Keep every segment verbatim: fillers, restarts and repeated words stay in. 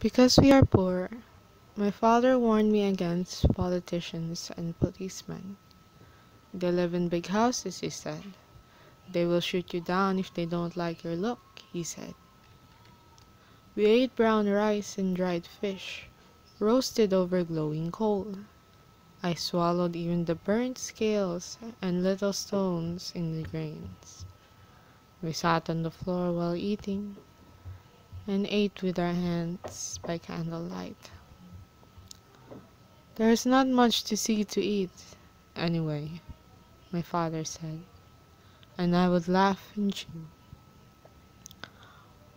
Because we are poor, my father warned me against politicians and policemen. They live in big houses, he said. They will shoot you down if they don't like your look, he said. We ate brown rice and dried fish, roasted over glowing coal. I swallowed even the burnt scales and little stones in the grains. We sat on the floor while eating, and ate with our hands by candlelight. There is not much to see to eat, anyway, my father said, and I would laugh and chew.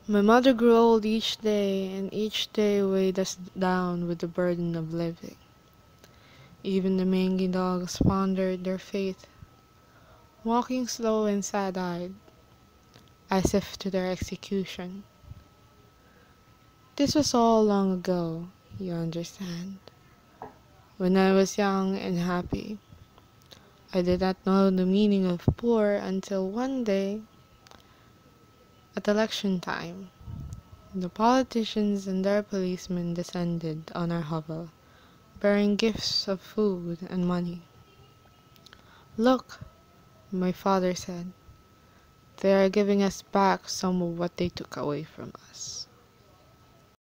My mother grew old each day, and each day weighed us down with the burden of living. Even the mangy dogs pondered their fate, walking slow and sad-eyed, as if to their execution. This was all long ago, you understand. When I was young and happy, I did not know the meaning of poor until one day, at election time, the politicians and their policemen descended on our hovel, bearing gifts of food and money. "Look," my father said, "they are giving us back some of what they took away from us."